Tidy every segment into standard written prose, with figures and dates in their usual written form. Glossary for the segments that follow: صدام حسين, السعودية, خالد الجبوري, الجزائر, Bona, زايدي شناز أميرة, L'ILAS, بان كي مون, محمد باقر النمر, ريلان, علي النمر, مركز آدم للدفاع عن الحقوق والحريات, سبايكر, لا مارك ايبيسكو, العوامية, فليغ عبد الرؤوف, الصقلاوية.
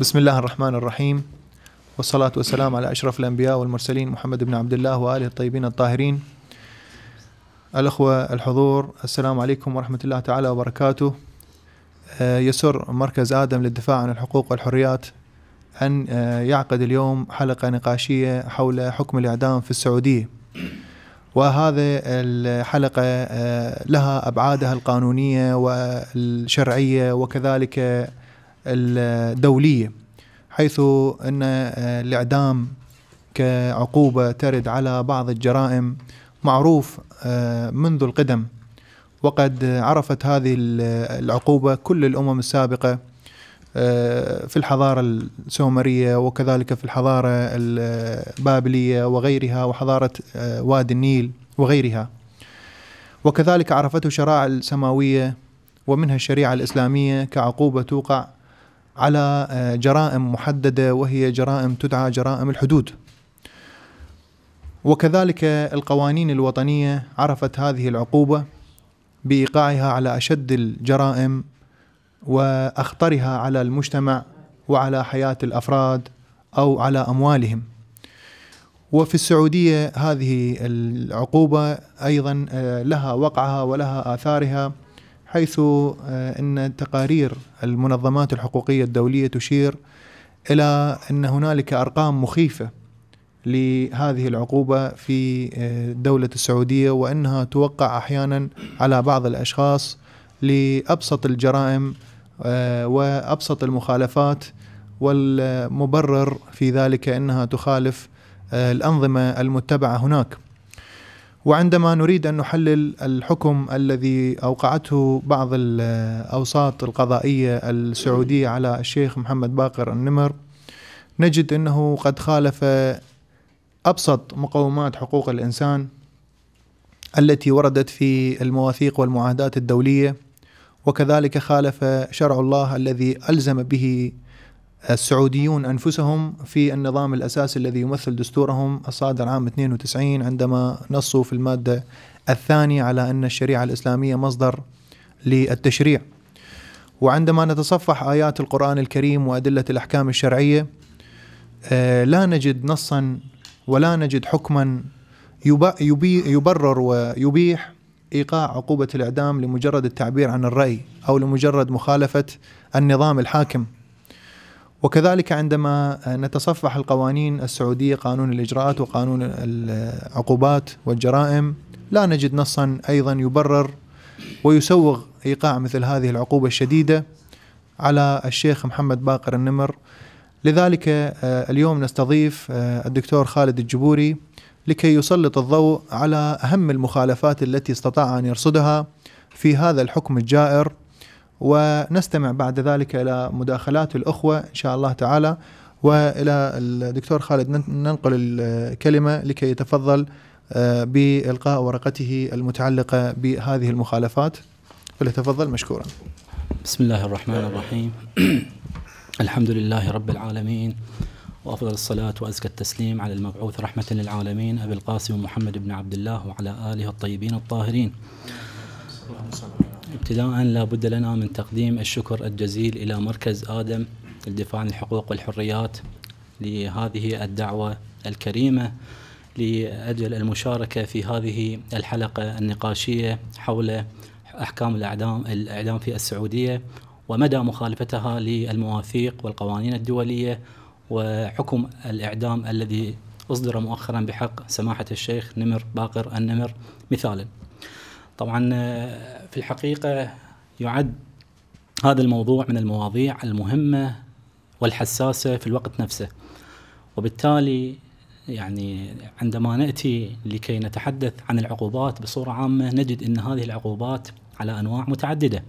بسم الله الرحمن الرحيم، والصلاة والسلام على أشرف الأنبياء والمرسلين محمد بن عبد الله وآله الطيبين الطاهرين. الأخوة الحضور، السلام عليكم ورحمة الله تعالى وبركاته. يسر مركز آدم للدفاع عن الحقوق والحريات أن يعقد اليوم حلقة نقاشية حول حكم الإعدام في السعودية، وهذه الحلقة لها أبعادها القانونية والشرعية وكذلك الدولية، حيث أن الإعدام كعقوبة ترد على بعض الجرائم معروف منذ القدم، وقد عرفت هذه العقوبة كل الأمم السابقة في الحضارة السومرية وكذلك في الحضارة البابلية وغيرها، وحضارة وادي النيل وغيرها، وكذلك عرفته الشرائع السماوية ومنها الشريعة الإسلامية كعقوبة توقع على جرائم محددة، وهي جرائم تدعى جرائم الحدود. وكذلك القوانين الوطنية عرفت هذه العقوبة بإيقاعها على أشد الجرائم وأخطرها على المجتمع وعلى حياة الأفراد أو على أموالهم. وفي السعودية هذه العقوبة أيضا لها وقعها ولها آثارها، حيث أن تقارير المنظمات الحقوقية الدولية تشير إلى أن هنالك أرقام مخيفة لهذه العقوبة في دولة السعودية، وأنها توقع أحيانا على بعض الأشخاص لأبسط الجرائم وأبسط المخالفات، والمبرر في ذلك أنها تخالف الأنظمة المتبعة هناك. وعندما نريد أن نحلل الحكم الذي أوقعته بعض الأوساط القضائية السعودية على الشيخ محمد باقر النمر، نجد أنه قد خالف أبسط مقومات حقوق الإنسان التي وردت في المواثيق والمعاهدات الدولية، وكذلك خالف شرع الله الذي ألزم به السعوديون أنفسهم في النظام الأساسي الذي يمثل دستورهم الصادر عام 92، عندما نصوا في المادة الثانية على أن الشريعة الإسلامية مصدر للتشريع. وعندما نتصفح آيات القرآن الكريم وأدلة الأحكام الشرعية لا نجد نصا ولا نجد حكما يبرر ويبيح إيقاع عقوبة الإعدام لمجرد التعبير عن الرأي أو لمجرد مخالفة النظام الحاكم. وكذلك عندما نتصفح القوانين السعودية، قانون الإجراءات وقانون العقوبات والجرائم، لا نجد نصا أيضا يبرر ويسوغ إيقاع مثل هذه العقوبة الشديدة على الشيخ محمد باقر النمر. لذلك اليوم نستضيف الدكتور خالد الجبوري لكي يسلط الضوء على أهم المخالفات التي استطاع أن يرصدها في هذا الحكم الجائر، ونستمع بعد ذلك إلى مداخلات الأخوة إن شاء الله تعالى. وإلى الدكتور خالد ننقل الكلمة لكي يتفضل بإلقاء ورقته المتعلقة بهذه المخالفات، فليتفضل مشكورا. بسم الله الرحمن الرحيم الحمد لله رب العالمين، وأفضل الصلاة وأزكى التسليم على المبعوث رحمة للعالمين أبي القاسم محمد بن عبد الله وعلى آله الطيبين الطاهرين. ابتداء لا بد لنا من تقديم الشكر الجزيل إلى مركز آدم للدفاع عن الحقوق والحريات لهذه الدعوة الكريمة لأجل المشاركة في هذه الحلقة النقاشية حول أحكام الإعدام في السعودية ومدى مخالفتها للمواثيق والقوانين الدولية، وحكم الإعدام الذي أصدر مؤخرا بحق سماحة الشيخ نمر باقر النمر مثالا. طبعا في الحقيقة يعد هذا الموضوع من المواضيع المهمة والحساسة في الوقت نفسه، وبالتالي يعني عندما نأتي لكي نتحدث عن العقوبات بصورة عامة نجد أن هذه العقوبات على أنواع متعددة،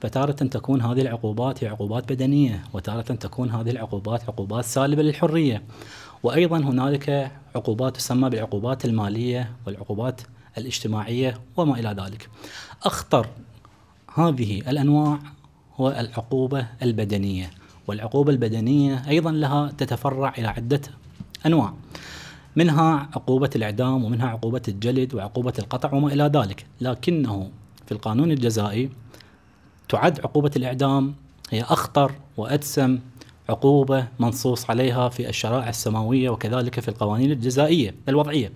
فتارة تكون هذه العقوبات هي عقوبات بدنية، وتارة تكون هذه العقوبات عقوبات سالبة للحرية، وأيضا هنالك عقوبات تسمى بالعقوبات المالية والعقوبات الاجتماعية وما إلى ذلك. أخطر هذه الأنواع هو العقوبة البدنية، والعقوبة البدنية أيضا لها تتفرع إلى عدة أنواع، منها عقوبة الإعدام ومنها عقوبة الجلد وعقوبة القطع وما إلى ذلك. لكنه في القانون الجزائي تعد عقوبة الإعدام هي أخطر وأدسم عقوبة منصوص عليها في الشرائع السماوية وكذلك في القوانين الجزائية الوضعية.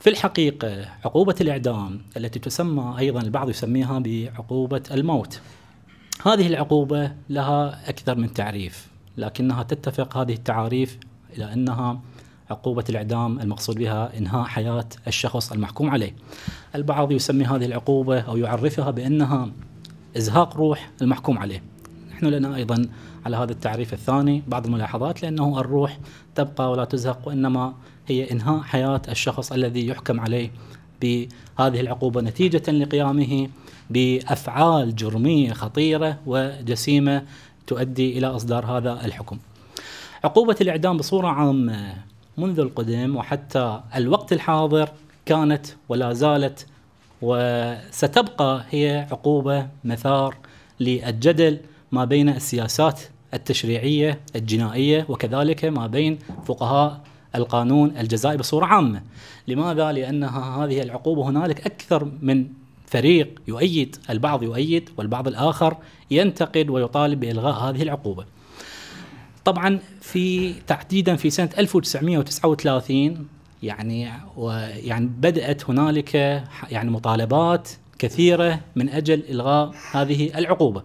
في الحقيقة عقوبة الإعدام التي تسمى أيضا البعض يسميها بعقوبة الموت، هذه العقوبة لها أكثر من تعريف، لكنها تتفق هذه التعاريف إلى أنها عقوبة الإعدام المقصود بها إنهاء حياة الشخص المحكوم عليه. البعض يسمي هذه العقوبة أو يعرفها بأنها إزهاق روح المحكوم عليه. نحن لنا أيضا على هذا التعريف الثاني بعض الملاحظات، لأنه الروح تبقى ولا تزهق، وإنما هي إنهاء حياة الشخص الذي يحكم عليه بهذه العقوبة نتيجة لقيامه بأفعال جرمية خطيرة وجسيمة تؤدي إلى إصدار هذا الحكم. عقوبة الإعدام بصورة عامة منذ القدم وحتى الوقت الحاضر كانت ولا زالت وستبقى هي عقوبة مثار للجدل ما بين السياسات التشريعية الجنائية وكذلك ما بين فقهاء القانون الجزائي بصورة عامة. لماذا؟ لأنها هذه العقوبة هنالك أكثر من فريق يؤيد، البعض يؤيد والبعض الآخر ينتقد ويطالب بإلغاء هذه العقوبة. طبعا تحديدا في سنة 1939 يعني بدأت هنالك مطالبات كثيرة من أجل إلغاء هذه العقوبة،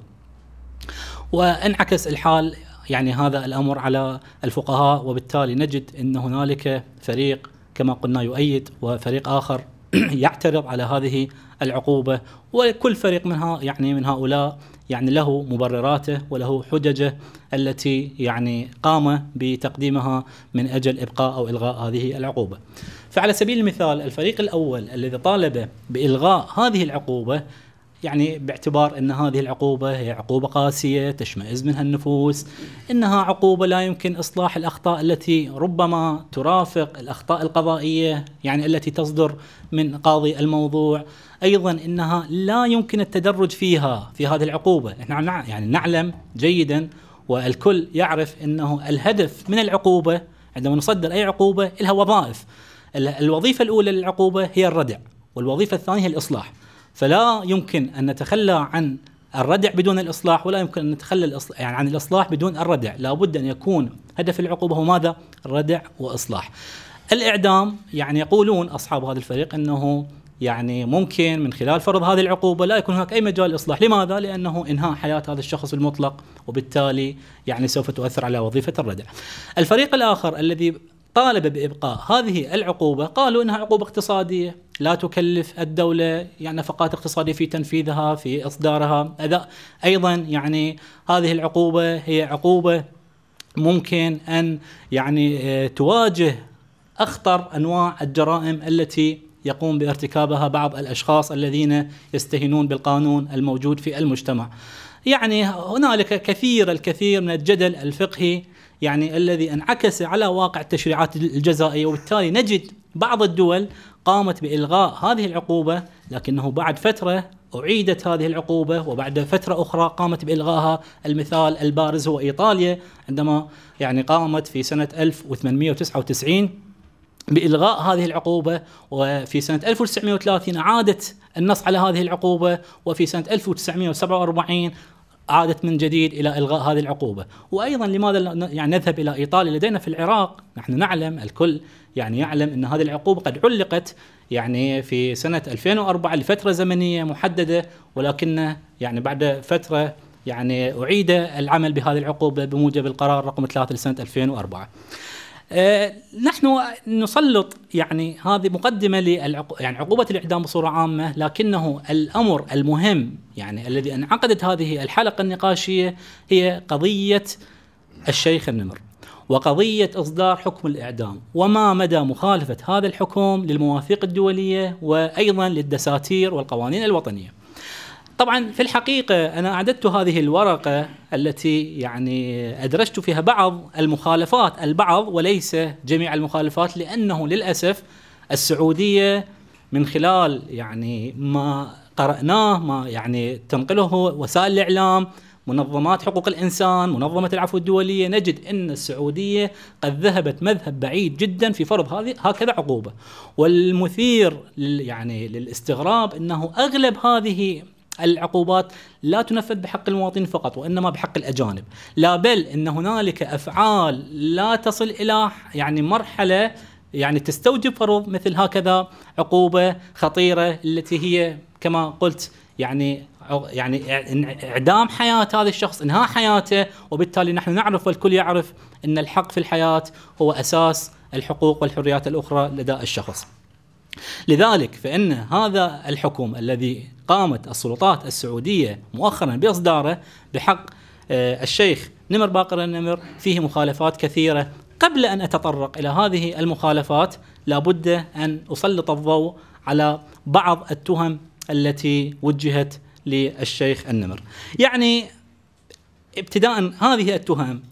وانعكس الحال هذا الأمر على الفقهاء، وبالتالي نجد أن هنالك فريق كما قلنا يؤيد وفريق آخر يعترض على هذه العقوبة، وكل فريق منها من هؤلاء له مبرراته وله حججه التي قام بتقديمها من أجل إبقاء أو إلغاء هذه العقوبة. فعلى سبيل المثال الفريق الأول الذي طالب بإلغاء هذه العقوبة باعتبار أن هذه العقوبة هي عقوبة قاسية تشمئز منها النفوس، إنها عقوبة لا يمكن إصلاح الأخطاء التي ربما ترافق الأخطاء القضائية التي تصدر من قاضي الموضوع، أيضا إنها لا يمكن التدرج فيها في هذه العقوبة. نحن نعلم جيدا والكل يعرف أنه الهدف من العقوبة عندما نصدر أي عقوبة لها وظائف، الوظيفة الأولى للعقوبة هي الردع والوظيفة الثانية هي الإصلاح، فلا يمكن أن نتخلى عن الردع بدون الإصلاح، ولا يمكن أن نتخلى عن الإصلاح بدون الردع، لابد أن يكون هدف العقوبة هو ماذا؟ ردع وإصلاح. الإعدام يقولون أصحاب هذا الفريق أنه ممكن من خلال فرض هذه العقوبة لا يكون هناك أي مجال لإصلاح. لماذا؟ لأنه إنهاء حياة هذا الشخص بالمطلق، وبالتالي سوف تؤثر على وظيفة الردع. الفريق الآخر الذي طالب بإبقاء هذه العقوبة قالوا إنها عقوبة اقتصادية لا تكلف الدولة نفقات اقتصادية في تنفيذها في إصدارها، أيضا هذه العقوبة هي عقوبة ممكن أن تواجه أخطر أنواع الجرائم التي يقوم بارتكابها بعض الأشخاص الذين يستهينون بالقانون الموجود في المجتمع. هنالك الكثير من الجدل الفقهي الذي انعكس على واقع التشريعات الجزائية، وبالتالي نجد بعض الدول قامت بإلغاء هذه العقوبة، لكنه بعد فترة أعيدت هذه العقوبة وبعد فترة أخرى قامت بإلغائها. المثال البارز هو إيطاليا عندما قامت في سنة 1899 بإلغاء هذه العقوبة، وفي سنة 1930 عادت النص على هذه العقوبة، وفي سنة 1947 عادت من جديد إلى إلغاء هذه العقوبة. وأيضا لماذا نذهب إلى إيطاليا؟ لدينا في العراق نحن نعلم، الكل يعلم أن هذه العقوبة قد علقت في سنة 2004 لفترة زمنية محددة، ولكن بعد فترة أعيد العمل بهذه العقوبة بموجب القرار رقم 3 لسنة 2004. نحن نسلط هذه مقدمة لعقوبة الإعدام بصورة عامة، لكنه الأمر المهم الذي انعقدت هذه الحلقة النقاشية هي قضية الشيخ النمر وقضية إصدار حكم الإعدام، وما مدى مخالفة هذا الحكم للمواثيق الدولية وأيضا للدساتير والقوانين الوطنية. طبعا في الحقيقة أنا أعددت هذه الورقة التي أدرجت فيها بعض المخالفات، البعض وليس جميع المخالفات، لأنه للأسف السعودية من خلال ما قرأناه ما تنقله وسائل الإعلام منظمات حقوق الإنسان منظمة العفو الدولية، نجد أن السعودية قد ذهبت مذهب بعيد جدا في فرض هكذا عقوبة. والمثير للاستغراب أنه أغلب هذه العقوبات لا تنفذ بحق المواطنين فقط وإنما بحق الأجانب، لا بل إن هنالك أفعال لا تصل إلى يعني مرحلة يعني تستوجب فرض مثل هكذا عقوبة خطيرة التي هي كما قلت يعني إعدام حياة هذا الشخص، إنهاء حياته. وبالتالي نحن نعرف والكل يعرف أن الحق في الحياة هو أساس الحقوق والحريات الأخرى لدى الشخص. لذلك فإن هذا الحكم الذي قامت السلطات السعودية مؤخرا بإصداره بحق الشيخ نمر باقر النمر فيه مخالفات كثيرة. قبل أن أتطرق إلى هذه المخالفات لابد أن أسلط الضوء على بعض التهم التي وجهت للشيخ النمر. يعني ابتداء هذه التهم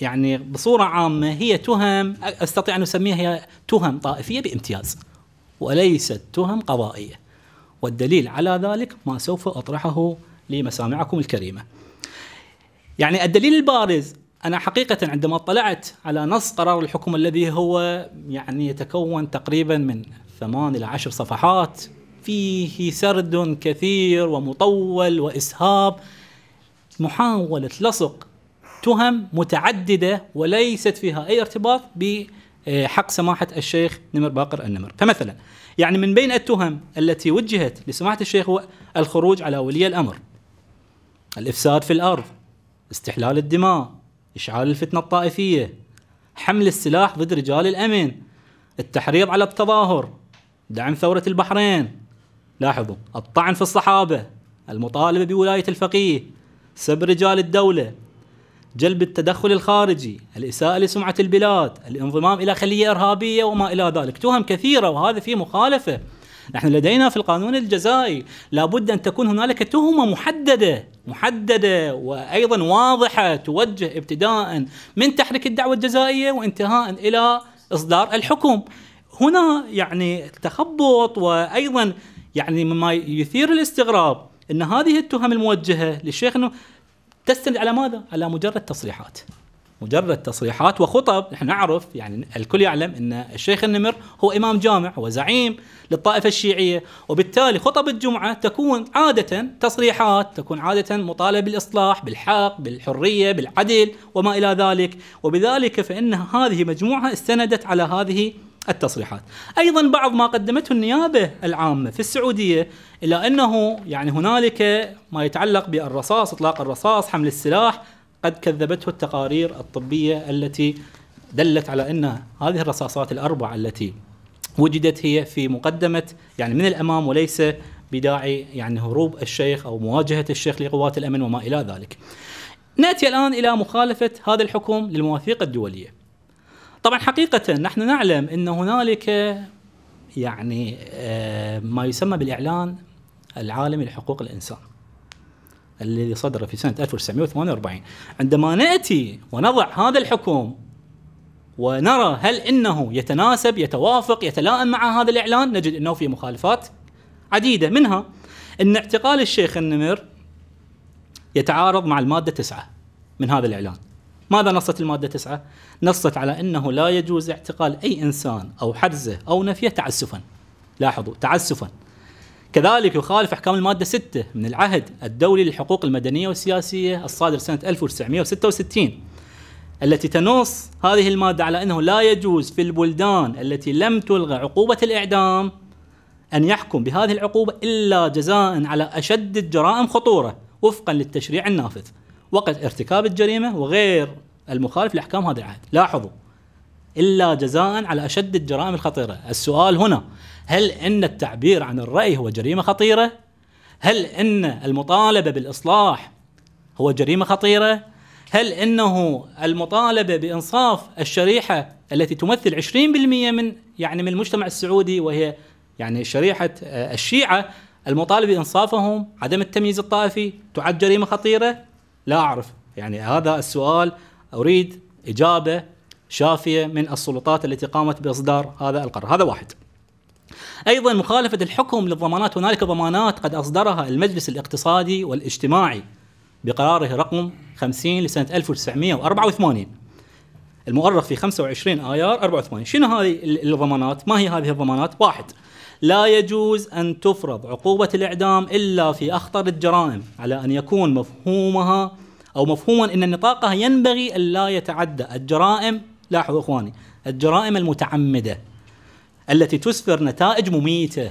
يعني بصورة عامة هي تهم أستطيع أن أسميها هي تهم طائفية بامتياز وليست تهم قضائية، والدليل على ذلك ما سوف أطرحه لمسامعكم الكريمة. يعني الدليل البارز، أنا حقيقة عندما اطلعت على نص قرار الحكم الذي هو يعني يتكون تقريبا من 8 إلى 10 صفحات فيه سرد كثير ومطول وإسهاب، محاولة لصق تهم متعددة وليست فيها أي ارتباط بحق سماحة الشيخ نمر باقر النمر. فمثلا يعني من بين التهم التي وجهت لسماحة الشيخ هو الخروج على ولي الأمر، الإفساد في الأرض، استحلال الدماء، إشعال الفتنة الطائفية، حمل السلاح ضد رجال الأمن، التحريض على التظاهر، دعم ثورة البحرين، لاحظوا الطعن في الصحابة، المطالبة بولاية الفقيه، سب رجال الدولة، جلب التدخل الخارجي، الإساءة لسمعة البلاد، الانضمام إلى خلية إرهابية وما إلى ذلك. تهم كثيرة وهذا فيه مخالفة. نحن لدينا في القانون الجزائي لابد أن تكون هنالك تهمة محددة وأيضا واضحة توجه ابتداء من تحريك الدعوة الجزائية وانتهاء إلى إصدار الحكم. هنا يعني تخبط وأيضا يعني مما يثير الاستغراب أن هذه التهم الموجهة للشيخ أنه تستند على ماذا؟ على مجرد تصريحات وخطب. نحن نعرف يعني الكل يعلم أن الشيخ النمر هو إمام جامع وزعيم للطائفة الشيعية، وبالتالي خطب الجمعة تكون عادة تصريحات، تكون عادة مطالبة بالإصلاح، بالحق، بالحرية، بالعدل وما إلى ذلك. وبذلك فإن هذه مجموعة استندت على هذه التصريحات. أيضا بعض ما قدمته النيابة العامة في السعودية إلى أنه يعني هنالك ما يتعلق بالرصاص، إطلاق الرصاص، حمل السلاح، قد كذبته التقارير الطبية التي دلت على أن هذه الرصاصات الأربعة التي وجدت هي في مقدمة يعني من الأمام وليس بداعي يعني هروب الشيخ أو مواجهة الشيخ لقوات الأمن وما إلى ذلك. نأتي الآن إلى مخالفة هذا الحكم للمواثيق الدولية. طبعا حقيقة نحن نعلم أن هنالك يعني ما يسمى بالإعلان العالمي لحقوق الإنسان الذي صدر في سنة 1948. عندما نأتي ونضع هذا الحكم ونرى هل إنه يتناسب، يتوافق، يتلائم مع هذا الإعلان، نجد أنه في مخالفات عديدة، منها أن اعتقال الشيخ النمر يتعارض مع المادة 9 من هذا الإعلان. ماذا نصت المادة 9؟ نصت على أنه لا يجوز اعتقال أي إنسان أو حبسه أو نفيه تعسفا. لاحظوا، تعسفا. كذلك يخالف أحكام المادة 6 من العهد الدولي للحقوق المدنية والسياسية الصادر سنة 1966 التي تنص هذه المادة على أنه لا يجوز في البلدان التي لم تلغى عقوبة الإعدام أن يحكم بهذه العقوبة إلا جزاء على أشد الجرائم خطورة وفقا للتشريع النافذ وقت ارتكاب الجريمة وغير المخالف لأحكام هذا العهد. لاحظوا، إلا جزاء على أشد الجرائم الخطيرة. السؤال هنا، هل أن التعبير عن الرأي هو جريمة خطيرة؟ هل أن المطالبة بالإصلاح هو جريمة خطيرة؟ هل أنه المطالبة بإنصاف الشريحة التي تمثل 20% من المجتمع السعودي، وهي يعني شريحة الشيعة، المطالبة بإنصافهم، عدم التمييز الطائفي، تعد جريمة خطيرة؟ لا أعرف. يعني هذا السؤال أريد إجابة شافية من السلطات التي قامت بإصدار هذا القرار. هذا واحد. أيضا مخالفة الحكم للضمانات. هنالك ضمانات قد أصدرها المجلس الاقتصادي والاجتماعي بقراره رقم 50 لسنة 1984 المؤرخ في 25 آيار 84. شنو هذه الضمانات؟ ما هي هذه الضمانات؟ واحد، لا يجوز أن تفرض عقوبة الإعدام إلا في أخطر الجرائم، على أن يكون مفهومها أو مفهوما أن نطاقها ينبغي أن لا يتعدى الجرائم، لاحظوا إخواني، الجرائم المتعمدة التي تسفر نتائج مميتة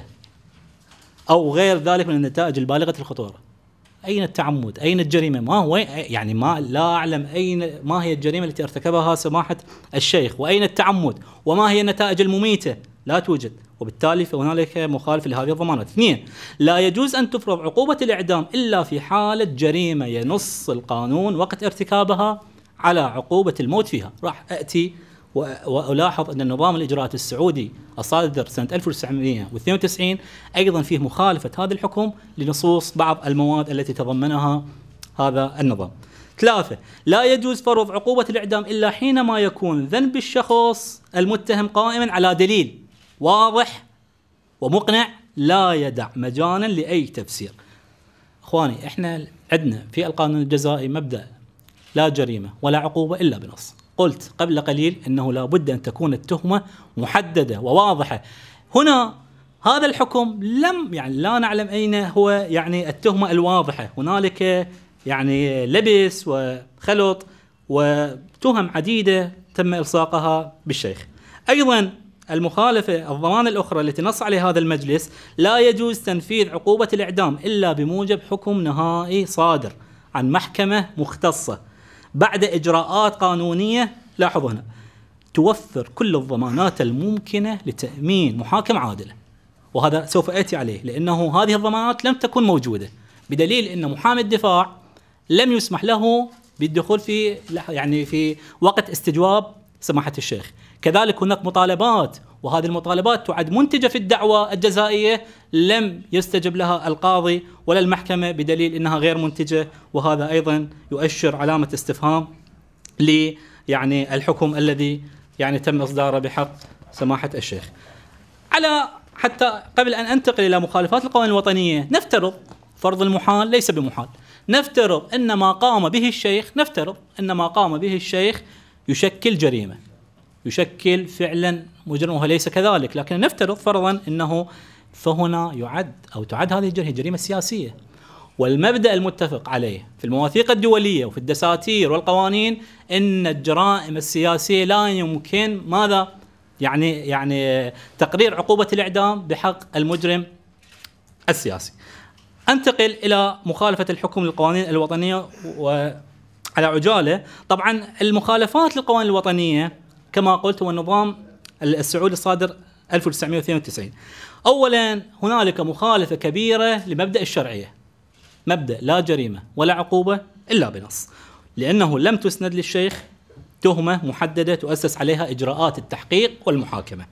أو غير ذلك من النتائج البالغة الخطورة. أين التعمد؟ أين الجريمة؟ ما هو يعني لا أعلم أين ما هي الجريمة التي ارتكبها سماحة الشيخ، وأين التعمد؟ وما هي النتائج المميتة؟ لا توجد، وبالتالي فهنالك مخالف لهذه الضمانات. اثنين، لا يجوز أن تفرض عقوبة الإعدام إلا في حالة جريمة ينص القانون وقت ارتكابها على عقوبة الموت فيها. راح أتي وألاحظ أن النظام الإجراءات السعودي الصادر سنة 1992 أيضا فيه مخالفة هذا الحكم لنصوص بعض المواد التي تضمنها هذا النظام. ثلاثة، لا يجوز فرض عقوبة الإعدام إلا حينما يكون ذنب الشخص المتهم قائما على دليل واضح ومقنع لا يدع مجالا لأي تفسير. أخواني، إحنا عندنا في القانون الجزائي مبدأ لا جريمة ولا عقوبة إلا بنص. قلت قبل قليل أنه لا بد أن تكون التهمة محددة وواضحة. هنا هذا الحكم لم لا نعلم أين هو التهمة الواضحة. هنالك لبس وخلط وتهم عديدة تم إلصاقها بالشيخ. أيضا المخالفة الضمان الأخرى التي نص عليها هذا المجلس، لا يجوز تنفيذ عقوبة الإعدام إلا بموجب حكم نهائي صادر عن محكمة مختصة بعد إجراءات قانونية، لاحظوا هنا، توفر كل الضمانات الممكنة لتأمين محاكم عادلة. وهذا سوف آتي عليه، لأنه هذه الضمانات لم تكن موجودة، بدليل أن محامي الدفاع لم يسمح له بالدخول في في وقت استجواب سماحة الشيخ. كذلك هناك مطالبات، وهذه المطالبات تعد منتجة في الدعوة الجزائية، لم يستجب لها القاضي ولا المحكمة بدليل أنها غير منتجة، وهذا أيضا يؤشر علامة استفهام ل الحكم الذي تم إصداره بحق سماحة الشيخ. حتى قبل أن أنتقل إلى مخالفات القوانين الوطنية، نفترض فرض المحال ليس بمحال، نفترض أن ما قام به الشيخ يشكل جريمة، يشكل فعلا مجرما وهو ليس كذلك، لكن نفترض فرضا أنه، فهنا يعد أو تعد هذه الجريمة جريمة سياسية. والمبدأ المتفق عليه في المواثيق الدولية وفي الدساتير والقوانين أن الجرائم السياسية لا يمكن ماذا تقرير عقوبة الإعدام بحق المجرم السياسي. أنتقل إلى مخالفة الحكم للقوانين الوطنية وعلى عجالة. طبعا المخالفات للقوانين الوطنية كما قلت هو النظام السعودي الصادر 1992. أولا، هنالك مخالفة كبيرة لمبدأ الشرعية، مبدأ لا جريمة ولا عقوبة إلا بنص، لأنه لم تسند للشيخ تهمة محددة تؤسس عليها إجراءات التحقيق والمحاكمة،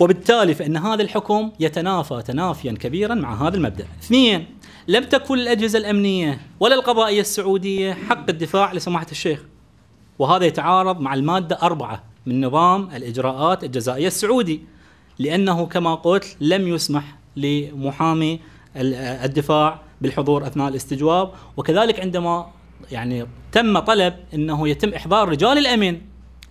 وبالتالي فإن هذا الحكم يتنافى تنافيا كبيرا مع هذا المبدأ. اثنين، لم تكن الأجهزة الأمنية ولا القضائية السعودية حق الدفاع لسماحة الشيخ، وهذا يتعارض مع المادة 4 من نظام الإجراءات الجزائية السعودي، لأنه كما قلت لم يسمح لمحامي الدفاع بالحضور أثناء الاستجواب. وكذلك عندما تم طلب أنه يتم إحضار رجال الأمن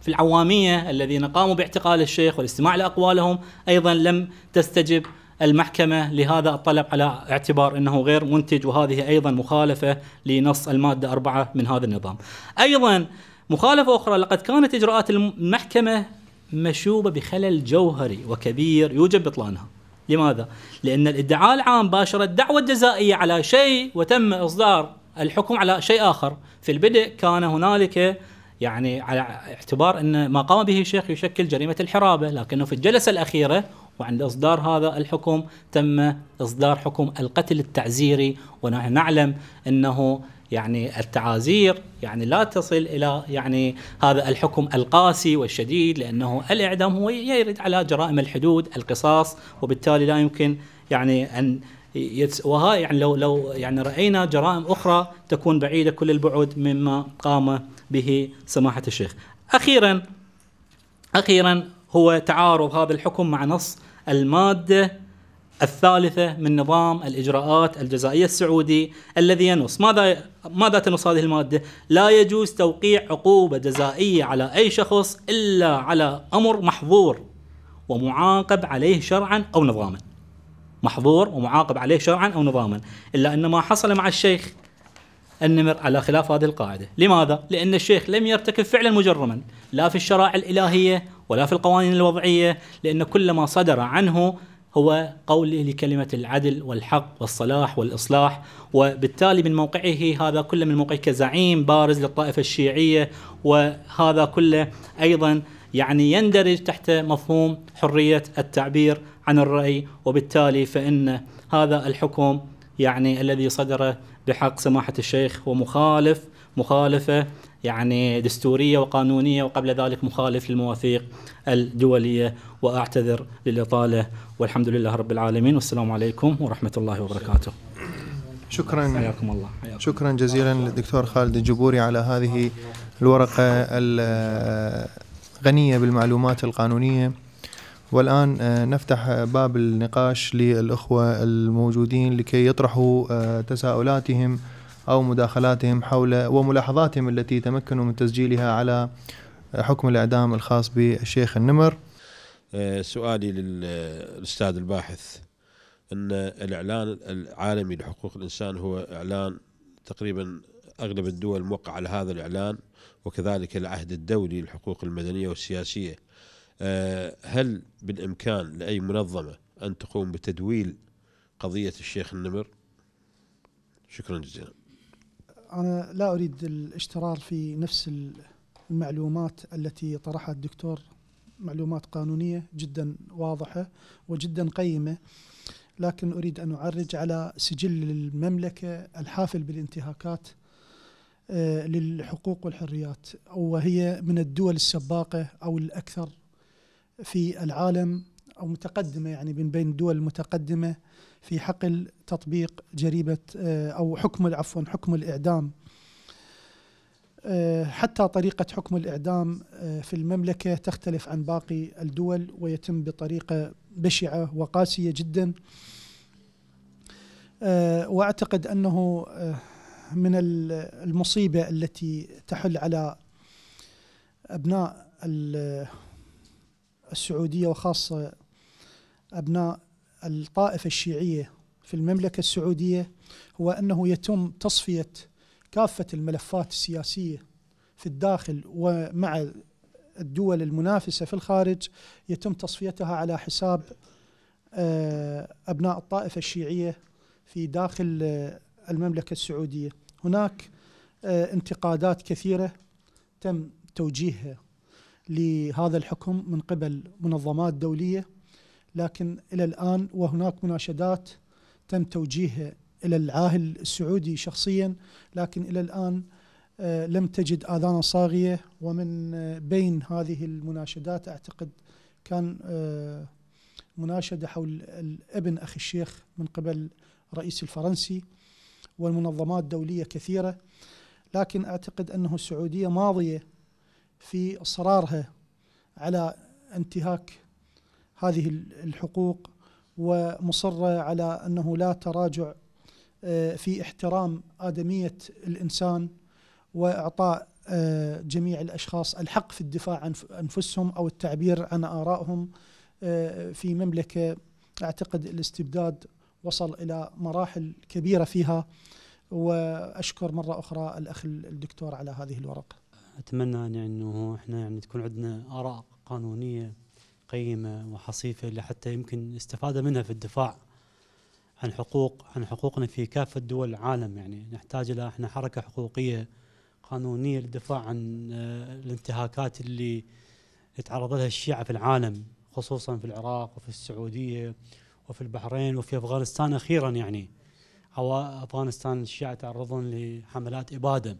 في العوامية الذين قاموا باعتقال الشيخ والاستماع لأقوالهم، أيضا لم تستجب المحكمة لهذا الطلب على اعتبار أنه غير منتج، وهذه أيضا مخالفة لنص المادة 4 من هذا النظام. أيضا مخالفة أخرى، لقد كانت إجراءات المحكمة مشوبة بخلل جوهري وكبير يوجب بطلانها. لماذا؟ لأن الادعاء العام باشر الدعوة الجزائية على شيء وتم إصدار الحكم على شيء آخر. في البدء كان هنالك على اعتبار أن ما قام به الشيخ يشكل جريمة الحرابة، لكنه في الجلسة الأخيرة وعند إصدار هذا الحكم تم إصدار حكم القتل التعزيري، ونحن نعلم أنه التعازير لا تصل إلى هذا الحكم القاسي والشديد، لأنه الإعدام هو يرد على جرائم الحدود القصاص، وبالتالي لا يمكن أن وها لو رأينا جرائم أخرى تكون بعيدة كل البعد مما قام به سماحة الشيخ. أخيرا هو تعارض هذا الحكم مع نص المادة 13 من نظام الإجراءات الجزائية السعودي الذي ينص، ماذا تنص هذه المادة؟ لا يجوز توقيع عقوبة جزائية على أي شخص إلا على أمر محظور ومعاقب عليه شرعا أو نظاما. محظور ومعاقب عليه شرعا أو نظاما. إلا أن ما حصل مع الشيخ النمر على خلاف هذه القاعدة. لماذا؟ لأن الشيخ لم يرتكب فعلا مجرما لا في الشرائع الإلهية ولا في القوانين الوضعية، لأن كل ما صدر عنه هو قوله لكلمة العدل والحق والصلاح والإصلاح. وبالتالي من موقعه هذا كله، من موقعه كزعيم بارز للطائفة الشيعية، وهذا كله أيضا يعني يندرج تحت مفهوم حرية التعبير عن الرأي. وبالتالي فإن هذا الحكم يعني الذي صدر بحق سماحة الشيخ ومخالف مخالفة يعني دستورية وقانونية، وقبل ذلك مخالف للمواثيق الدولية. وأعتذر للإطالة، والحمد لله رب العالمين، والسلام عليكم ورحمة الله وبركاته. شكرا، حياكم الله. شكرا جزيلا للدكتور خالد الجبوري على هذه الورقة الغنية بالمعلومات القانونية. والآن نفتح باب النقاش للأخوة الموجودين لكي يطرحوا تساؤلاتهم أو مداخلاتهم حول وملاحظاتهم التي تمكنوا من تسجيلها على حكم الإعدام الخاص بالشيخ النمر. سؤالي للأستاذ الباحث، أن الإعلان العالمي لحقوق الإنسان هو إعلان تقريبا أغلب الدول موقع على هذا الإعلان، وكذلك العهد الدولي للحقوق المدنية والسياسية. هل بالإمكان لأي منظمة أن تقوم بتدويل قضية الشيخ النمر؟ شكرا جزيلا. أنا لا أريد الاشترار في نفس المعلومات التي طرحها الدكتور، معلومات قانونية جدا واضحة وجدا قيمة، لكن أريد أن أعرج على سجل المملكة الحافل بالانتهاكات للحقوق والحريات، وهي من الدول السباقة أو الأكثر في العالم أو متقدمة، يعني من بين الدول المتقدمة في حقل تطبيق جريمة أو حكم الإعدام. حتى طريقة حكم الإعدام في المملكة تختلف عن باقي الدول، ويتم بطريقة بشعة وقاسية جدا. وأعتقد أنه من المصيبة التي تحل على أبناء السعودية، وخاصة أبناء الطائفة الشيعية في المملكة السعودية، هو أنه يتم تصفية كافة الملفات السياسية في الداخل ومع الدول المنافسة في الخارج، يتم تصفيتها على حساب أبناء الطائفة الشيعية في داخل المملكة السعودية. هناك انتقادات كثيرة تم توجيهها لهذا الحكم من قبل منظمات دولية، لكن إلى الآن وهناك مناشدات تم توجيهها إلى العاهل السعودي شخصيا، لكن إلى الآن لم تجد آذانا صاغية. ومن بين هذه المناشدات أعتقد كان مناشدة حول ابن أخي الشيخ من قبل الرئيس الفرنسي، والمنظمات الدولية كثيرة، لكن أعتقد أنه السعودية ماضية في إصرارها على انتهاك هذه الحقوق، ومصرة على أنه لا تراجع في احترام آدمية الإنسان وإعطاء جميع الأشخاص الحق في الدفاع عن أنفسهم أو التعبير عن آرائهم في مملكة أعتقد الاستبداد وصل إلى مراحل كبيرة فيها. وأشكر مرة أخرى الأخ الدكتور على هذه الورقة. أتمنى يعني أنه إحنا يعني تكون عندنا آراء قانونية قيمة وحصيفة اللي حتى يمكن الاستفادة منها في الدفاع عن حقوقنا في كافة دول العالم. يعني نحتاج إلى إحنا حركة حقوقية قانونية للدفاع عن الانتهاكات اللي تعرض لها الشيعة في العالم، خصوصا في العراق وفي السعودية وفي البحرين وفي أفغانستان أخيرا. يعني أفغانستان الشيعة تعرضون لحملات إبادة،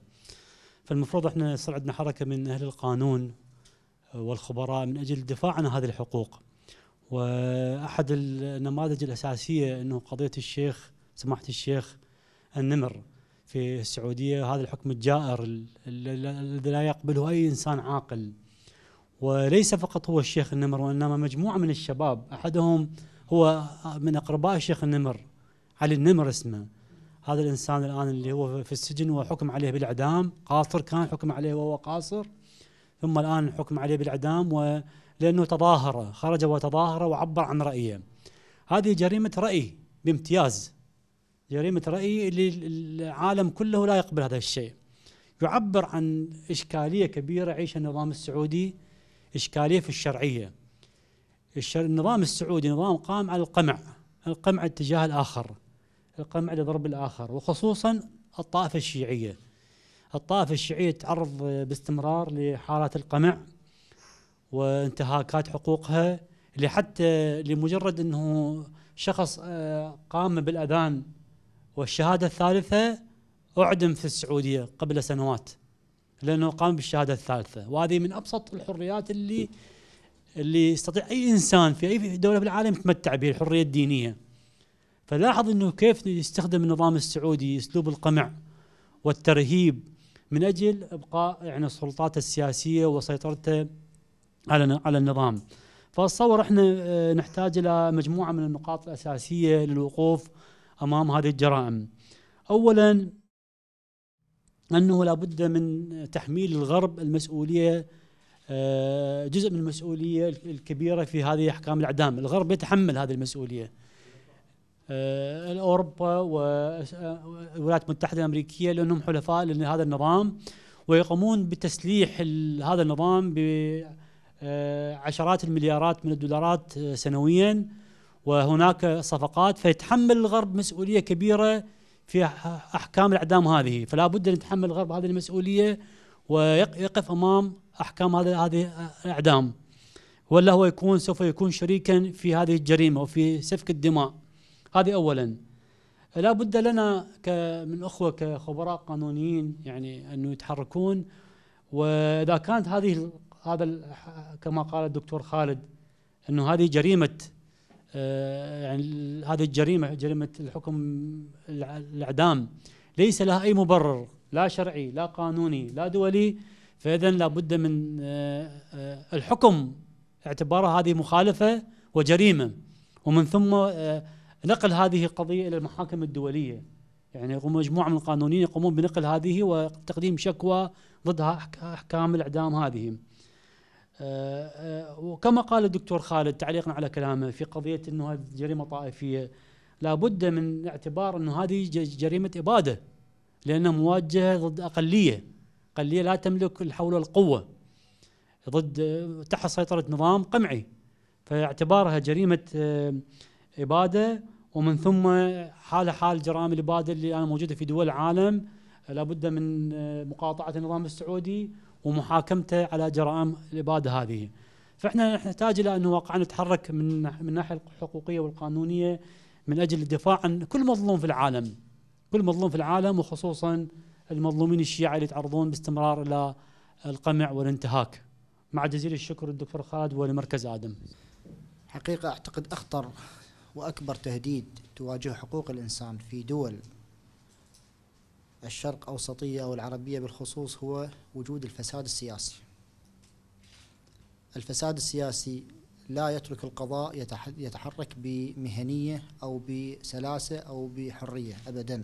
فالمفروض احنا يصير عندنا حركة من أهل القانون والخبراء من أجل الدفاع عن هذه الحقوق. وأحد النماذج الأساسية أنه قضية الشيخ سماحة الشيخ النمر في السعودية، هذا الحكم الجائر الذي لا يقبله أي إنسان عاقل. وليس فقط هو الشيخ النمر، وإنما مجموعة من الشباب، أحدهم هو من أقرباء الشيخ النمر، علي النمر اسمه. هذا الإنسان الآن اللي هو في السجن وحكم عليه بالإعدام، قاصر كان حكم عليه وهو قاصر، ثم الآن حكم عليه بالإعدام لأنه تظاهر، خرج وتظاهر وعبر عن رأيه. هذه جريمة رأي بامتياز، جريمة رأي اللي العالم كله لا يقبل هذا الشيء، يعبر عن إشكالية كبيرة يعيشها النظام السعودي، إشكالية في الشرعية. النظام السعودي نظام قام على القمع، القمع اتجاه الآخر، القمع لضرب الآخر، وخصوصا الطائفة الشيعية. الطائفة الشيعية تتعرض باستمرار لحالات القمع وانتهاكات حقوقها، اللي حتى لمجرد أنه شخص قام بالأذان والشهادة الثالثة أعدم في السعودية قبل سنوات لأنه قام بالشهادة الثالثة. وهذه من أبسط الحريات اللي يستطيع أي إنسان في أي دولة بالعالم يتمتع به، الحرية الدينية. فلاحظ أنه كيف يستخدم النظام السعودي أسلوب القمع والترهيب من أجل إبقاء يعني السلطات السياسية وسيطرتها على النظام. فأتصور احنا نحتاج إلى مجموعة من النقاط الأساسية للوقوف أمام هذه الجرائم. أولاً أنه لابد من تحميل الغرب المسؤولية، جزء من المسؤولية الكبيرة في هذه أحكام الإعدام. الغرب يتحمل هذه المسؤولية، أوروبا والولايات المتحدة الأمريكية، لأنهم حلفاء لهذا النظام ويقومون بتسليح هذا النظام بعشرات المليارات من الدولارات سنويا، وهناك صفقات، فيتحمل الغرب مسؤولية كبيرة في أحكام الإعدام هذه. فلا بد أن يتحمل الغرب هذه المسؤولية ويقف أمام أحكام هذه الإعدام، ولا هو سوف يكون شريكا في هذه الجريمة وفي سفك الدماء. هذه أولا. لا بد لنا من أخوة كخبراء قانونيين يعني أنه يتحركون، وإذا كانت هذا كما قال الدكتور خالد أنه هذه جريمة، يعني هذه الجريمة جريمة الحكم الإعدام ليس لها أي مبرر لا شرعي لا قانوني لا دولي، فإذا لابد من الحكم اعتبارها هذه مخالفة وجريمة، ومن ثم نقل هذه القضية إلى المحاكم الدولية. يعني يقوم مجموعة من القانونيين يقومون بنقل هذه وتقديم شكوى ضد أحكام الإعدام هذه. وكما قال الدكتور خالد تعليقا على كلامه في قضية أنه هذه جريمة طائفية، لابد من اعتبار أنه هذه جريمة إبادة، لأنها موجهة ضد أقلية لا تملك الحول والقوة، ضد تحت سيطرة نظام قمعي، فاعتبارها جريمة إبادة، ومن ثم حال جرائم الإبادة اللي أنا موجودة في دول العالم لابد من مقاطعة النظام السعودي ومحاكمته على جرائم الإبادة هذه. فإحنا نحتاج إلى أنه واقعا نتحرك من الناحية الحقوقية والقانونية من أجل الدفاع عن كل مظلوم في العالم، كل مظلوم في العالم، وخصوصا المظلومين الشيعة اللي يتعرضون باستمرار إلى القمع والانتهاك. مع جزيل الشكر للدكتور خالد ولمركز آدم. حقيقة أعتقد أخطر وأكبر تهديد تواجه حقوق الإنسان في دول الشرق أوسطية أو العربية بالخصوص هو وجود الفساد السياسي. الفساد السياسي لا يترك القضاء يتحرك بمهنية أو بسلاسة أو بحرية أبدا.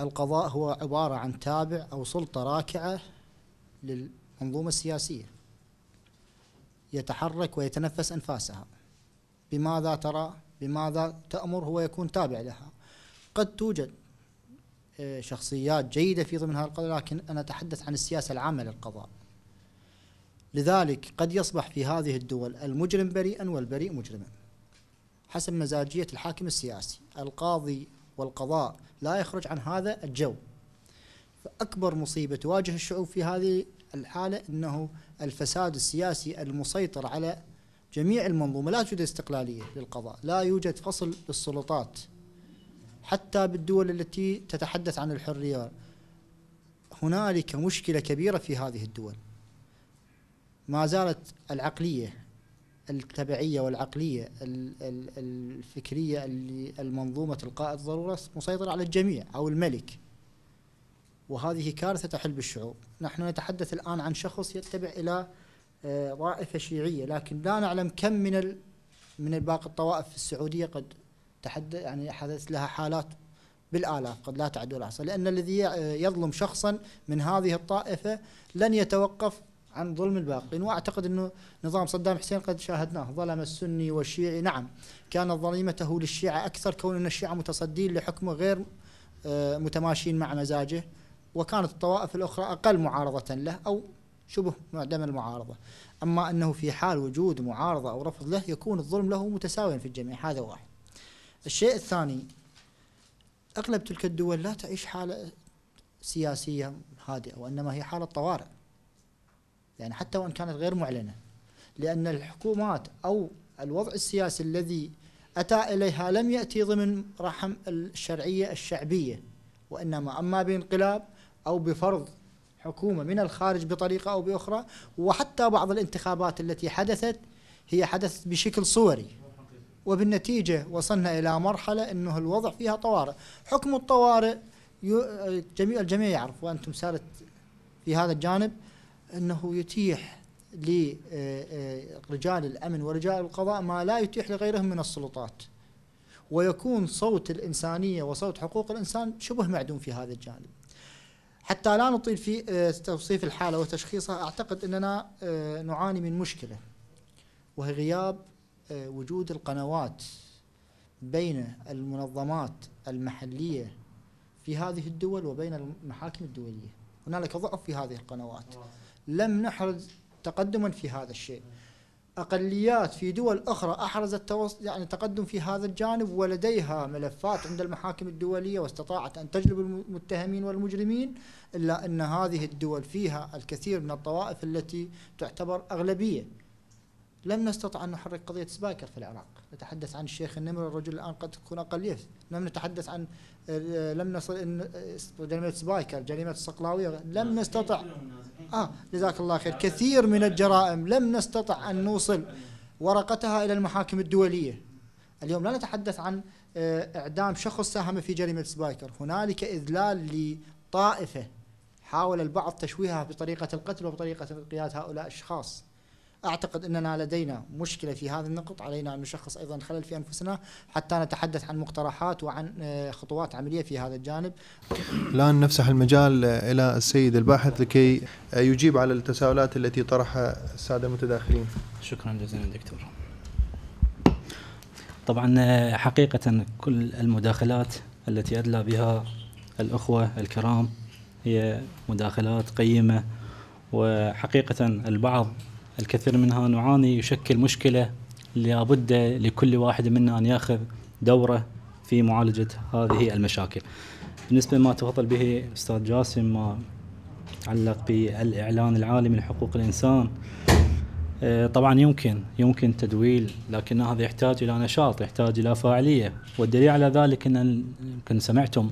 القضاء هو عبارة عن تابع أو سلطة راكعة للمنظومة السياسية، يتحرك ويتنفس أنفاسها، بماذا ترى بماذا تأمر هو يكون تابع لها. قد توجد شخصيات جيدة في ضمن هذا القضاء، لكن أنا أتحدث عن السياسة العامة للقضاء. لذلك قد يصبح في هذه الدول المجرم بريئا والبريء مجرما حسب مزاجية الحاكم السياسي. القاضي والقضاء لا يخرج عن هذا الجو. فأكبر مصيبة تواجه الشعوب في هذه الحالة أنه الفساد السياسي المسيطر على جميع المنظومة. لا توجد استقلالية للقضاء، لا يوجد فصل للسلطات. حتى بالدول التي تتحدث عن الحرية هنالك مشكلة كبيرة في هذه الدول. ما زالت العقلية التبعية والعقلية الفكرية المنظومة القائد ضرورة مسيطرة على الجميع أو الملك، وهذه كارثة تحل بالشعوب. نحن نتحدث الآن عن شخص يتبع إلى طائفة شيعية، لكن لا نعلم كم من باقي الطوائف في السعودية قد يعني حدث لها حالات بالآلاف، قد لا تعد الأحصاء، لأن الذي يظلم شخصا من هذه الطائفة لن يتوقف عن ظلم الباقين. وأعتقد أنه نظام صدام حسين قد شاهدناه، ظلم السني والشيعي، نعم كانت ظلمته للشيعة أكثر كون أن الشيعة متصدين لحكمه غير متماشين مع مزاجه، وكانت الطوائف الأخرى أقل معارضة له أو شبه معدم المعارضة. أما أنه في حال وجود معارضة أو رفض له يكون الظلم له متساويا في الجميع، هذا واحد. الشيء الثاني، أغلب تلك الدول لا تعيش حالة سياسية هادئة، وإنما هي حالة طوارئ، يعني حتى وإن كانت غير معلنة، لأن الحكومات أو الوضع السياسي الذي أتى إليها لم يأتي ضمن رحم الشرعية الشعبية، وإنما أما بانقلاب أو بفرض حكومة من الخارج بطريقة أو بأخرى. وحتى بعض الانتخابات التي حدثت هي حدثت بشكل صوري، وبالنتيجة وصلنا إلى مرحلة أنه الوضع فيها طوارئ. حكم الطوارئ الجميع يعرف، وأنتم سارت في هذا الجانب، أنه يتيح لرجال الأمن ورجال القضاء ما لا يتيح لغيرهم من السلطات، ويكون صوت الإنسانية وصوت حقوق الإنسان شبه معدوم في هذا الجانب. حتى لا نطيل في توصيف الحالة وتشخيصها، أعتقد أننا نعاني من مشكلة، وهي غياب وجود القنوات بين المنظمات المحلية في هذه الدول وبين المحاكم الدولية. هنالك ضعف في هذه القنوات، لم نحرز تقدما في هذا الشيء. أقليات في دول أخرى أحرزت يعني تقدم في هذا الجانب، ولديها ملفات عند المحاكم الدولية واستطاعت أن تجلب المتهمين والمجرمين، إلا أن هذه الدول فيها الكثير من الطوائف التي تعتبر أغلبية. لم نستطع أن نحرك قضية سبايكر في العراق، نتحدث عن الشيخ النمر، الرجل الآن قد تكون أقلية، لم نتحدث عن لم نصل إن جريمة سبايكر، جريمة الصقلاوية، لم نستطع. جزاك الله خير. كثير من الجرائم لم نستطع أن نوصل ورقتها إلى المحاكم الدولية. اليوم لا نتحدث عن إعدام شخص ساهم في جريمة سبايكر، هنالك إذلال لطائفة حاول البعض تشويهها بطريقة القتل وبطريقة قيادة هؤلاء الأشخاص. أعتقد أننا لدينا مشكلة في هذه النقطة، علينا أن نشخص أيضا الخلل في أنفسنا حتى نتحدث عن مقترحات وعن خطوات عملية في هذا الجانب. الآن نفسح المجال إلى السيد الباحث لكي يجيب على التساؤلات التي طرحها السادة المتداخلين. شكرا جزيلا دكتور. طبعا حقيقة كل المداخلات التي أدلى بها الأخوة الكرام هي مداخلات قيمة، وحقيقة البعض الكثير منها نعاني يشكل مشكلة، لابد لكل واحد منا أن يأخذ دوره في معالجة هذه المشاكل. بالنسبة لما تفضل به أستاذ جاسم ما يتعلق بالإعلان العالمي لحقوق الإنسان، طبعا يمكن تدويل، لكن هذا يحتاج إلى نشاط، يحتاج إلى فاعلية. والدليل على ذلك أن يمكن سمعتم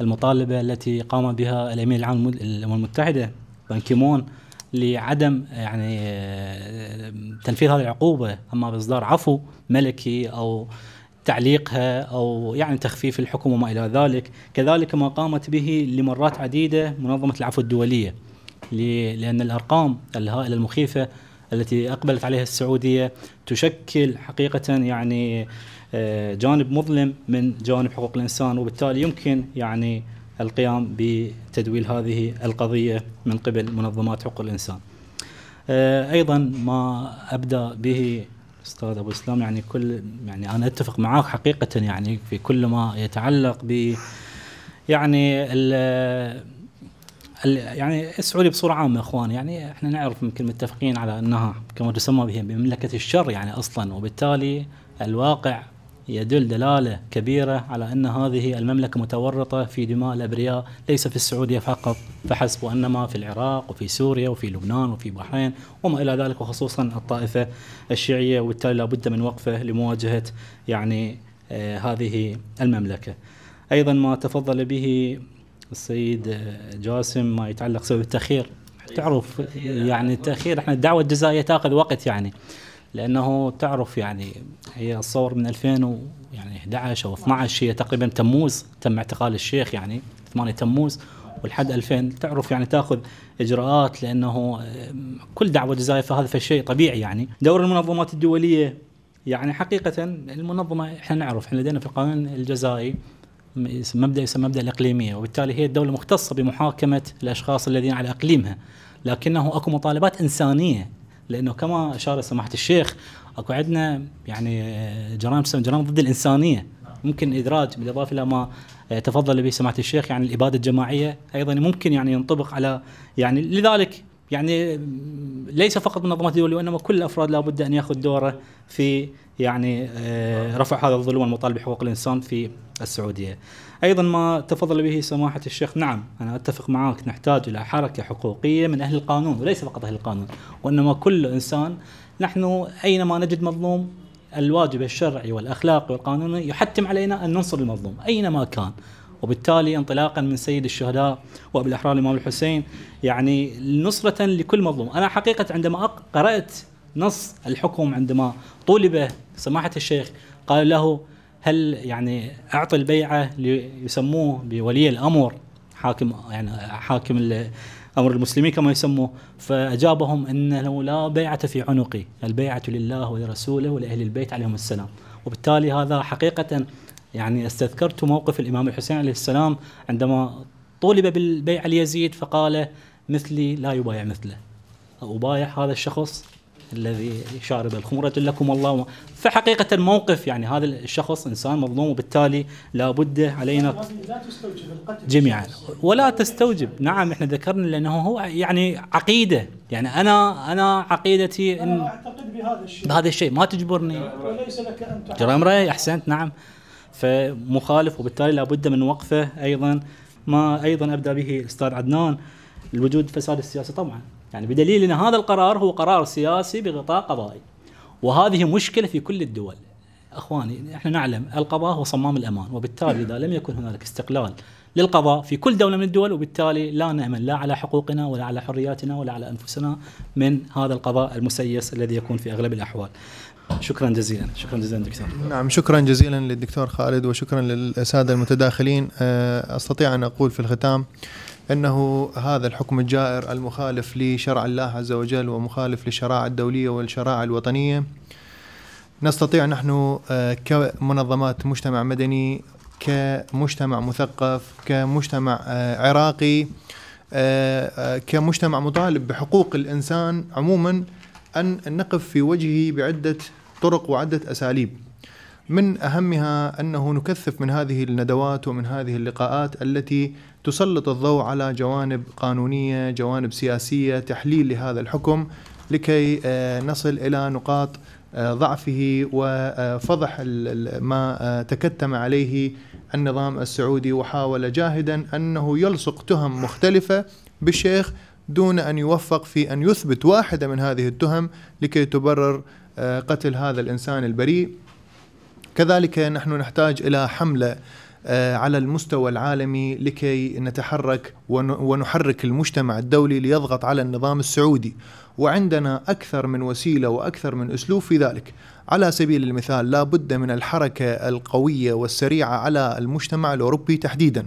المطالبة التي قام بها الأمين العام للأمم المتحدة بان كي مون لعدم يعني تنفيذ هذه العقوبة، أما بإصدار عفو ملكي أو تعليقها أو يعني تخفيف الحكم وما إلى ذلك. كذلك ما قامت به لمرات عديدة منظمة العفو الدولية، لأن الأرقام الهائلة المخيفة التي أقبلت عليها السعودية تشكل حقيقة يعني جانب مظلم من جانب حقوق الإنسان، وبالتالي يمكن يعني القيام بتدويل هذه القضية من قبل منظمات حقوق الإنسان. أيضا ما أبدأ به أستاذ أبو إسلام، يعني كل يعني أنا أتفق معاك حقيقة يعني في كل ما يتعلق ب يعني يعني السعودية بصورة عامة إخوان، يعني إحنا نعرف يمكن متفقين على أنها كما تسمى بها بمملكة الشر يعني أصلا، وبالتالي الواقع يدل دلالة كبيرة على أن هذه المملكة متورطة في دماء الأبرياء، ليس في السعودية فقط فحسب، وإنما في العراق وفي سوريا وفي لبنان وفي بحرين وما إلى ذلك، وخصوصا الطائفة الشيعية. وبالتالي لابد من وقفه لمواجهة يعني هذه المملكة. أيضا ما تفضل به السيد جاسم ما يتعلق سبب التأخير، تعرف يعني التأخير، احنا الدعوة الجزائية تأخذ وقت يعني، لأنه تعرف يعني هي الصور من 2011 أو 12 هي تقريبا تموز تم اعتقال الشيخ يعني 8 تموز ولحد 2000، تعرف يعني تأخذ إجراءات، لأنه كل دعوة جزائية فهذا فشيء طبيعي يعني. دور المنظمات الدولية يعني حقيقة المنظمة احنا نعرف احنا لدينا في القانون الجزائي مبدأ يسمى مبدأ الإقليمية، وبالتالي هي الدولة مختصة بمحاكمة الأشخاص الذين على إقليمها، لكنه أكو مطالبات إنسانية، لأنه كما أشار سماحة الشيخ أكو عندنا يعني جرائم ضد الإنسانية، ممكن إدراج بالإضافة إلى ما تفضل به سماحة الشيخ، يعني الإبادة الجماعية أيضا ممكن يعني ينطبق على يعني، لذلك يعني ليس فقط منظمات الدول وإنما كل الأفراد لابد أن يأخذ دوره في يعني رفع هذا الظلم والمطالبة بحقوق الإنسان في السعودية. أيضا ما تفضل به سماحة الشيخ، نعم أنا أتفق معك، نحتاج إلى حركة حقوقية من أهل القانون، وليس فقط أهل القانون وإنما كل إنسان، نحن أينما نجد مظلوم الواجب الشرعي والأخلاقي والقانوني يحتم علينا أن ننصر المظلوم أينما كان، وبالتالي انطلاقا من سيد الشهداء وبالأحرى الإمام الحسين يعني نصرة لكل مظلوم. أنا حقيقة عندما قرأت نص الحكم عندما طولب سماحة الشيخ قال له هل يعني أعطي البيعة ليسموه بولي الأمر حاكم، يعني حاكم أمر المسلمين كما يسموه، فأجابهم أنه لا بيعة في عنقي، البيعة لله ولرسوله ولأهل البيت عليهم السلام. وبالتالي هذا حقيقة يعني استذكرت موقف الإمام الحسين عليه السلام عندما طولب بالبيعة ليزيد فقال مثلي لا يبايع مثله، أبايع هذا الشخص الذي شارب الخمرة لكم الله. فحقيقة الموقف يعني هذا الشخص إنسان مظلوم، وبالتالي لابد علينا جميعا ولا تستوجب. نعم احنا ذكرنا لأنه هو يعني عقيدة، يعني أنا عقيدتي أنا أعتقد بهذا الشيء ما تجبرني، وليس لك أن تعتقد. جرائم رأي، أحسنت، نعم، فمخالف، وبالتالي لابد من وقفه. أيضا ما أيضا أبدأ به الأستاذ عدنان الوجود فساد السياسي، طبعا يعني بدليل أن هذا القرار هو قرار سياسي بغطاء قضائي، وهذه مشكلة في كل الدول. أخواني احنا نعلم القضاء هو صمام الأمان، وبالتالي إذا لم يكن هنالك استقلال للقضاء في كل دولة من الدول، وبالتالي لا نأمن لا على حقوقنا ولا على حرياتنا ولا على أنفسنا من هذا القضاء المسيس الذي يكون في أغلب الأحوال. شكرا جزيلا، شكرا جزيلا دكتور. نعم، شكرا جزيلا للدكتور خالد، وشكرا للسادة المتداخلين. أستطيع أن أقول في الختام أنه هذا الحكم الجائر المخالف لشرع الله عز وجل ومخالف للشرائع الدولية والشرائع الوطنية، نستطيع نحن كمنظمات مجتمع مدني، كمجتمع مثقف، كمجتمع عراقي، كمجتمع مطالب بحقوق الإنسان عموما، أن نقف في وجهه بعدة طرق وعدة أساليب، من أهمها أنه نكثف من هذه الندوات ومن هذه اللقاءات التي تسلط الضوء على جوانب قانونية، جوانب سياسية، تحليل لهذا الحكم لكي نصل إلى نقاط ضعفه وفضح ما تكتم عليه النظام السعودي، وحاول جاهدا أنه يلصق تهم مختلفة بالشيخ دون أن يوفق في أن يثبت واحدة من هذه التهم لكي تبرر قتل هذا الإنسان البريء. كذلك نحن نحتاج إلى حملة على المستوى العالمي لكي نتحرك ونحرك المجتمع الدولي ليضغط على النظام السعودي، وعندنا أكثر من وسيلة وأكثر من أسلوب في ذلك. على سبيل المثال لا بد من الحركة القوية والسريعة على المجتمع الأوروبي تحديدا،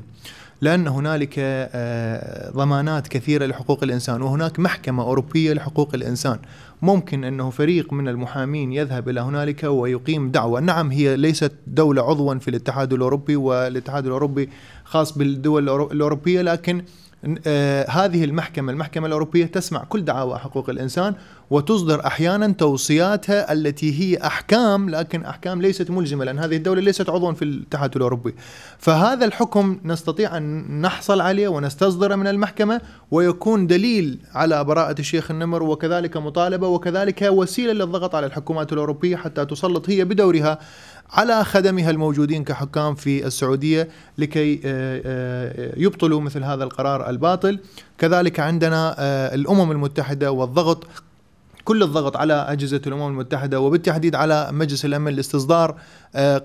لأن هنالك ضمانات كثيرة لحقوق الإنسان، وهناك محكمة أوروبية لحقوق الإنسان، ممكن أنه فريق من المحامين يذهب إلى هنالك ويقيم دعوة. نعم هي ليست دولة عضوا في الاتحاد الأوروبي، والاتحاد الأوروبي خاص بالدول الأوروبية، لكن هذه المحكمة الأوروبية تسمع كل دعاوى حقوق الإنسان وتصدر أحيانا توصياتها التي هي أحكام، لكن أحكام ليست ملزمة لأن هذه الدولة ليست عضوا في الاتحاد الأوروبي. فهذا الحكم نستطيع أن نحصل عليه ونستصدره من المحكمة، ويكون دليل على براءة الشيخ النمر، وكذلك مطالبة، وكذلك وسيلة للضغط على الحكومات الأوروبية حتى تسلط هي بدورها على خدمها الموجودين كحكام في السعودية لكي يبطلوا مثل هذا القرار الباطل. كذلك عندنا الأمم المتحدة والضغط، كل الضغط على أجهزة الأمم المتحدة وبالتحديد على مجلس الأمن لاستصدار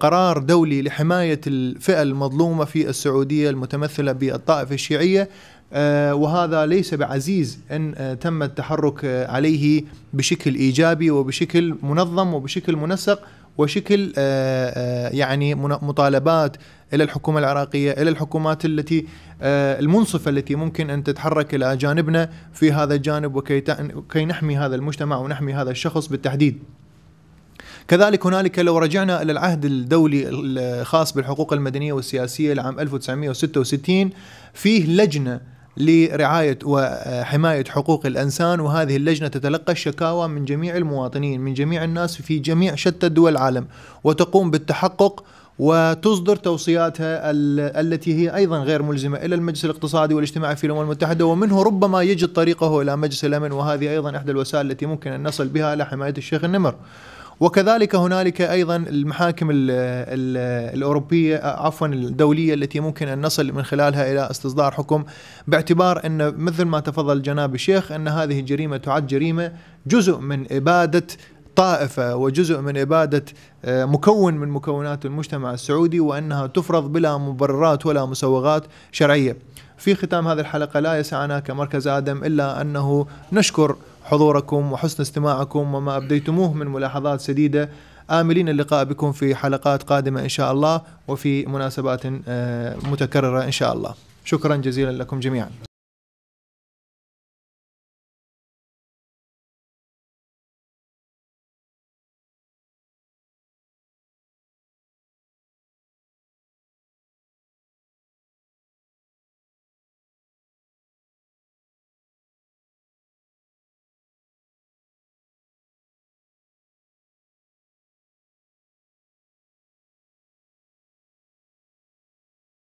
قرار دولي لحماية الفئة المظلومة في السعودية المتمثلة بالطائفة الشيعية، وهذا ليس بعزيز أن تم التحرك عليه بشكل إيجابي وبشكل منظم وبشكل منسق، وشكل يعني مطالبات إلى الحكومة العراقية، إلى الحكومات التي المنصفة التي ممكن أن تتحرك إلى جانبنا في هذا الجانب، وكي نحمي هذا المجتمع ونحمي هذا الشخص بالتحديد. كذلك هنالك لو رجعنا إلى العهد الدولي الخاص بالحقوق المدنية والسياسية لعام 1966 فيه لجنة لرعاية وحماية حقوق الإنسان، وهذه اللجنة تتلقى الشكاوى من جميع المواطنين من جميع الناس في جميع شتى دول العالم وتقوم بالتحقق وتصدر توصياتها التي هي أيضا غير ملزمة إلى المجلس الاقتصادي والاجتماعي في الأمم المتحدة، ومنه ربما يجد طريقه إلى مجلس الأمن، وهذه أيضا إحدى الوسائل التي ممكن أن نصل بها إلى حماية الشيخ النمر. وكذلك هنالك أيضا المحاكم الأوروبية الدولية التي ممكن أن نصل من خلالها إلى استصدار حكم، باعتبار أن مثل ما تفضل جناب الشيخ أن هذه الجريمة تعد جريمة جزء من إبادة طائفة وجزء من إبادة مكون من مكونات المجتمع السعودي، وأنها تفرض بلا مبررات ولا مسوغات شرعية. في ختام هذه الحلقة لا يسعنا كمركز آدم إلا أنه نشكر حضوركم وحسن استماعكم وما أبديتموه من ملاحظات سديدة، آملين اللقاء بكم في حلقات قادمة إن شاء الله وفي مناسبات متكررة إن شاء الله. شكرا جزيلا لكم جميعا.